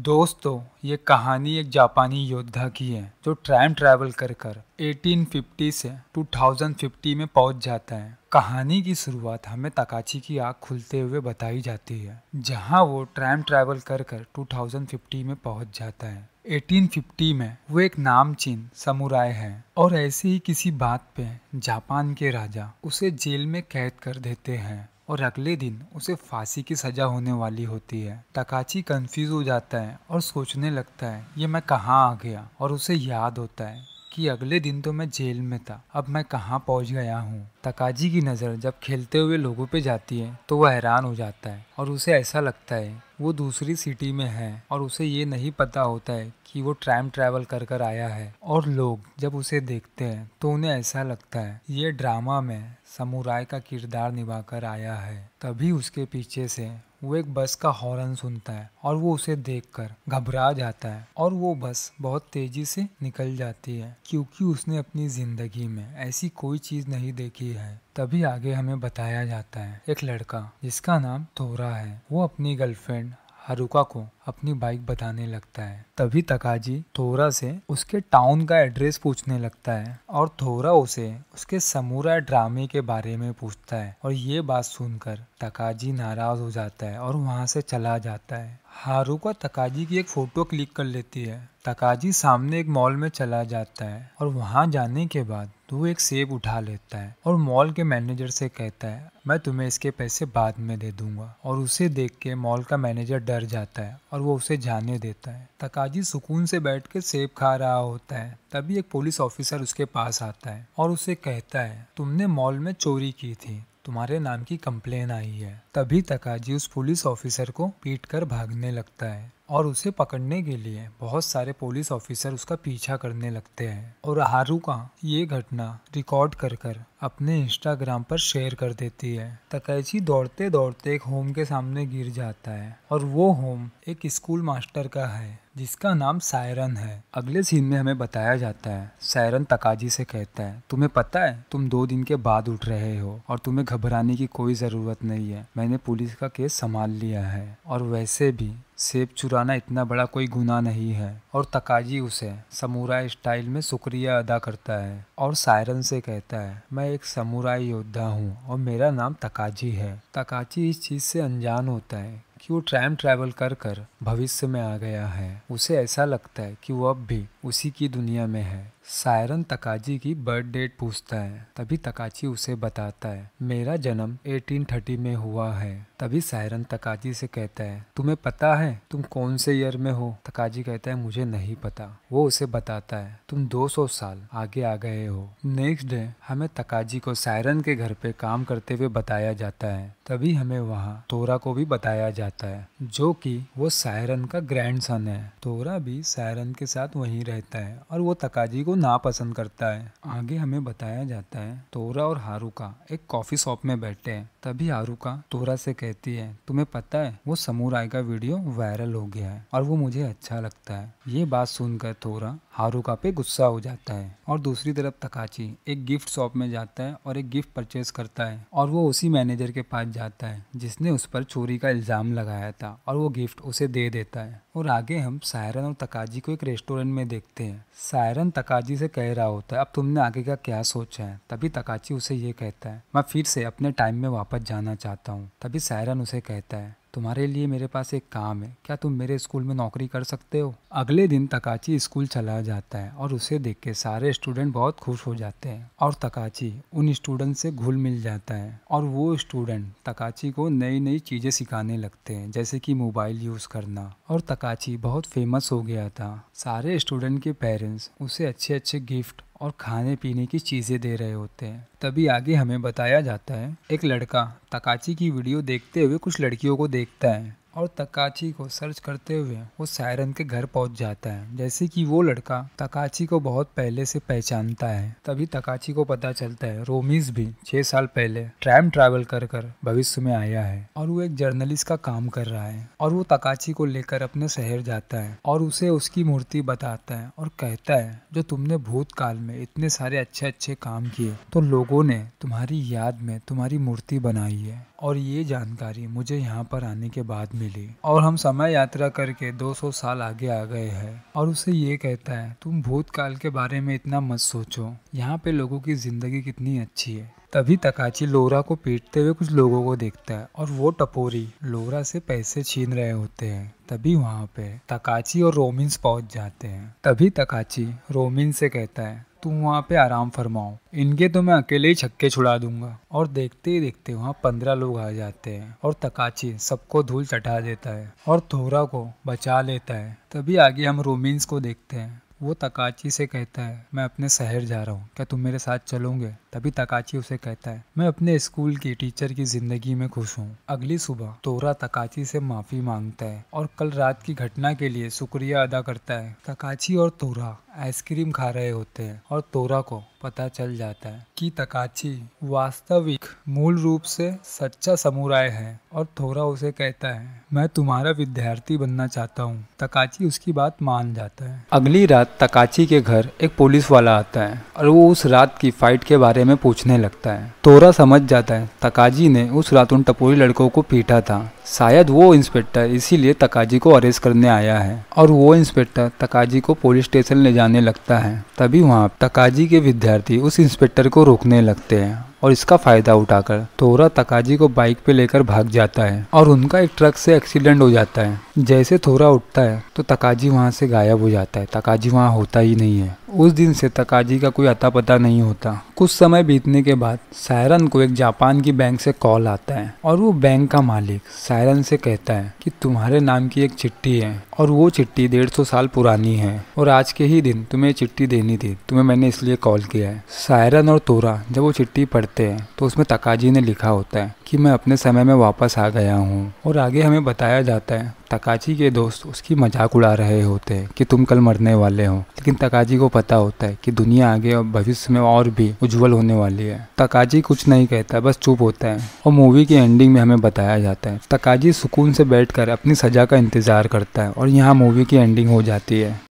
दोस्तों, ये कहानी एक जापानी योद्धा की है जो टाइम ट्रैवल कर 1850 से 2050 में पहुंच जाता है। कहानी की शुरुआत हमें तकाजी की आँख खुलते हुए बताई जाती है, जहां वो टाइम ट्रैवल कर 2050 में पहुंच जाता है। 1850 में वो एक नामचीन समुराय है और ऐसे ही किसी बात पे जापान के राजा उसे जेल में कैद कर देते हैं और अगले दिन उसे फांसी की सजा होने वाली होती है। तकाजी कंफ्यूज हो जाता है और सोचने लगता है ये मैं कहाँ आ गया, और उसे याद होता है कि अगले दिन तो मैं जेल में था, अब मैं कहाँ पहुँच गया हूँ। तकाजी की नज़र जब खेलते हुए लोगों पे जाती है तो वह हैरान हो जाता है और उसे ऐसा लगता है वो दूसरी सिटी में है और उसे ये नहीं पता होता है कि वो टाइम ट्रैवल कर आया है। और लोग जब उसे देखते हैं तो उन्हें ऐसा लगता है ये ड्रामा में समुराय का किरदार निभाकर आया है। तभी उसके पीछे से वो एक बस का हॉर्न सुनता है और वो उसे देखकर घबरा जाता है और वो बस बहुत तेजी से निकल जाती है, क्योंकि उसने अपनी जिंदगी में ऐसी कोई चीज नहीं देखी है। तभी आगे हमें बताया जाता है एक लड़का जिसका नाम तोरा है, वो अपनी गर्लफ्रेंड हारुका को अपनी बाइक बताने लगता है। तभी तकाजी तोरा से उसके टाउन का एड्रेस पूछने लगता है और तोरा उसे उसके समुराय ड्रामे के बारे में पूछता है और ये बात सुनकर तकाजी नाराज हो जाता है और वहाँ से चला जाता है। हारुका तकाजी की एक फोटो क्लिक कर लेती है। तकाजी सामने एक मॉल में चला जाता है और वहाँ जाने के बाद वो एक सेब उठा लेता है और मॉल के मैनेजर से कहता है मैं तुम्हें इसके पैसे बाद में दे दूंगा, और उसे देख के मॉल का मैनेजर डर जाता है और वो उसे जाने देता है। तकाजी सुकून से बैठ के सेब खा रहा होता है, तभी एक पुलिस ऑफिसर उसके पास आता है और उसे कहता है तुमने मॉल में चोरी की थी, तुम्हारे नाम की कंप्लेन आई है। तभी तकाजी उस पुलिस ऑफिसर को पीटकर भागने लगता है और उसे पकड़ने के लिए बहुत सारे पुलिस ऑफिसर उसका पीछा करने लगते हैं, और हारुका ये घटना रिकॉर्ड कर अपने इंस्टाग्राम पर शेयर कर देती है। तकाजी दौड़ते दौड़ते एक होम के सामने गिर जाता है और वो होम एक स्कूल मास्टर का है जिसका नाम सायरन है। अगले सीन में हमें बताया जाता है सायरन तकाजी से कहता है तुम्हें पता है तुम 2 दिन के बाद उठ रहे हो और तुम्हें घबराने की कोई ज़रूरत नहीं है, मैंने पुलिस का केस संभाल लिया है और वैसे भी सेब चुराना इतना बड़ा कोई गुनाह नहीं है। और तकाजी उसे समुराई स्टाइल में शुक्रिया अदा करता है और सायरन से कहता है मैं एक समुराई योद्धा हूँ और मेरा नाम तकाजी है। तकाजी इस चीज़ से अनजान होता है कि वो टाइम ट्रैवल कर भविष्य में आ गया है। उसे ऐसा लगता है कि वो अब भी उसी की दुनिया में है। सायरन तकाजी की बर्थ डेट पूछता है, तभी तकाजी उसे बताता है मेरा जन्म 1830 में हुआ है। तभी सायरन तकाजी से कहता है तुम्हें पता है तुम कौन से ईयर में हो? तकाजी कहता है मुझे नहीं पता। वो उसे बताता है तुम 200 साल आगे आ गए हो। नेक्स्ट डे हमें तकाजी को सायरन के घर पे काम करते हुए बताया जाता है। तभी हमें वहाँ तोरा को भी बताया जाता है जो कि वो सायरन का ग्रैंडसन है। तोरा भी सायरन के साथ वहीं रहता है और वो तकाजी को नापसंद करता है। आगे हमें बताया जाता है तोरा और हारुका एक कॉफी शॉप में बैठे हैं। तभी हारुका तोरा से कहती है तुम्हें पता है वो समुराई का वीडियो वायरल हो गया है और वो मुझे अच्छा लगता है। ये बात सुनकर तोरा हारुका पे गुस्सा हो जाता है। और दूसरी तरफ तकाजी एक गिफ्ट शॉप में जाता है और एक गिफ्ट परचेज करता है और वो उसी मैनेजर के पास जाता है जिसने उस पर चोरी का इल्ज़ाम लगाया था और वो गिफ्ट उसे दे देता है। और आगे हम सायरन और तकाजी को एक रेस्टोरेंट में देखते हैं। सायरन तकाजी से कह रहा होता है अब तुमने आगे का क्या सोचा है? तभी तकाजी उसे ये कहता है मैं फिर से अपने टाइम में वापस जाना चाहता हूँ। तभी सायरन उसे कहता है तुम्हारे लिए मेरे पास एक काम है, क्या तुम मेरे स्कूल में नौकरी कर सकते हो? अगले दिन तकाजी स्कूल चला जाता है और उसे देख के सारे स्टूडेंट बहुत खुश हो जाते हैं और तकाजी उन स्टूडेंट से घुल मिल जाता है और वो स्टूडेंट तकाजी को नई नई चीज़ें सिखाने लगते हैं, जैसे कि मोबाइल यूज़ करना। और तकाजी बहुत फेमस हो गया था। सारे स्टूडेंट के पेरेंट्स उसे अच्छे अच्छे गिफ्ट और खाने पीने की चीज़ें दे रहे होते हैं। तभी आगे हमें बताया जाता है एक लड़का तकाजी की वीडियो देखते हुए कुछ लड़कियों को देखता है और तकाजी को सर्च करते हुए वो सायरन के घर पहुंच जाता है, जैसे कि वो लड़का तकाजी को बहुत पहले से पहचानता है। तभी तकाजी को पता चलता है रोमीज भी 6 साल पहले टाइम ट्रैवल कर भविष्य में आया है और वो एक जर्नलिस्ट का काम कर रहा है। और वो तकाजी को लेकर अपने शहर जाता है और उसे उसकी मूर्ति बताता है और कहता है जो तुमने भूतकाल में इतने सारे अच्छे अच्छे काम किए तो लोगों ने तुम्हारी याद में तुम्हारी मूर्ति बनाई है और ये जानकारी मुझे यहाँ पर आने के बाद मिली और हम समय यात्रा करके 200 साल आगे आ गए हैं। और उसे ये कहता है तुम भूतकाल के बारे में इतना मत सोचो, यहाँ पे लोगों की जिंदगी कितनी अच्छी है। तभी तकाजी लोरा को पीटते हुए कुछ लोगों को देखता है और वो टपोरी लोरा से पैसे छीन रहे होते हैं। तभी वहाँ पे तकाजी और रोमिन्स पहुँच जाते हैं। तभी तकाजी रोमिन्स से कहता है तुम वहाँ पे आराम फरमाओ, इनके तो मैं अकेले ही छक्के छुड़ा दूंगा। और देखते ही देखते वहाँ 15 लोग आ जाते हैं और तकाजी सबको धूल चटा देता है और तोरा को बचा लेता है। तभी आगे हम रोमिन्स को देखते हैं, वो तकाजी से कहता है मैं अपने शहर जा रहा हूँ, क्या तुम मेरे साथ चलोगे? तभी तकाजी उसे कहता है मैं अपने स्कूल की टीचर की जिंदगी में खुश हूँ। अगली सुबह तोरा तकाजी से माफ़ी मांगता है और कल रात की घटना के लिए शुक्रिया अदा करता है। तकाजी और तोरा आइसक्रीम खा रहे होते हैं और तोरा को पता चल जाता है कि तकाजी वास्तविक मूल रूप से सच्चा समुराय है। और तोरा उसे कहता है मैं तुम्हारा विद्यार्थी बनना चाहता हूँ। तकाजी उसकी बात मान जाता है। अगली रात तकाजी के घर एक पुलिस वाला आता है और वो उस रात की फाइट के बारे में पूछने लगता है। तोरा समझ जाता है तकाजी ने उस रात उन टपोरी लड़कों को पीटा था, शायद वो इंस्पेक्टर इसीलिए तकाजी को अरेस्ट करने आया है। और वो इंस्पेक्टर तकाजी को पुलिस स्टेशन ले जाने लगता है। तभी वहाँ तकाजी के विद्यार्थी उस इंस्पेक्टर को रोकने लगते हैं और इसका फायदा उठाकर तोरा तकाजी को बाइक पे लेकर भाग जाता है और उनका एक ट्रक से एक्सीडेंट हो जाता है। जैसे तोरा उठता है तो तकाजी वहाँ से गायब हो जाता है, तकाजी वहाँ होता ही नहीं है। उस दिन से तकाजी का कोई अता पता नहीं होता। कुछ समय बीतने के बाद सायरन को एक जापान की बैंक से कॉल आता है और वो बैंक का मालिक सायरन से कहता है कि तुम्हारे नाम की एक चिट्ठी है और वो चिट्ठी 150 साल पुरानी है और आज के ही दिन तुम्हें चिट्ठी देनी थी, तुम्हें मैंने इसलिए कॉल किया है। सायरन और तोरा जब वो चिट्ठी पढ़ते हैं तो उसमें तकाजी ने लिखा होता है कि मैं अपने समय में वापस आ गया हूँ। और आगे हमें बताया जाता है तकाजी के दोस्त उसकी मजाक उड़ा रहे होते हैं कि तुम कल मरने वाले हो, लेकिन तकाजी को पता होता है कि दुनिया आगे और भविष्य में और भी उज्जवल होने वाली है। तकाजी कुछ नहीं कहता, बस चुप होता है। और मूवी के एंडिंग में हमें बताया जाता है तकाजी सुकून से बैठकर अपनी सजा का इंतजार करता है और यहाँ मूवी की एंडिंग हो जाती है।